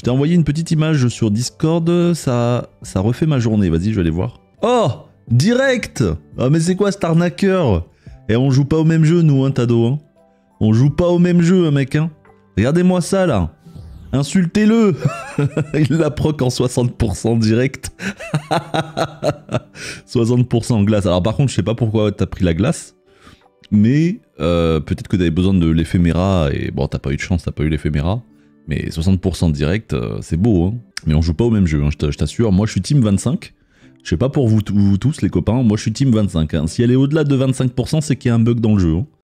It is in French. Je t'ai envoyé une petite image sur Discord, ça refait ma journée. Vas-y, je vais aller voir. Oh, direct. Ah mais c'est quoi cet arnaqueur? Et on joue pas au même jeu nous, hein, Tado. Hein. On joue pas au même jeu, hein, mec. Hein. Regardez-moi ça là. Insultez-le. Il la proc en 60% direct. 60% en glace. Alors par contre, je sais pas pourquoi t'as pris la glace. Mais peut-être que t'avais besoin de l'éphéméra et bon, t'as pas eu de chance, t'as pas eu l'éphéméra. Mais 60% direct, c'est beau, hein. Mais on joue pas au même jeu, hein, je t'assure. Moi, je suis team 25. Je sais pas pour vous tous, les copains. Moi, je suis team 25. Hein. Si elle est au-delà de 25%, c'est qu'il y a un bug dans le jeu. Hein.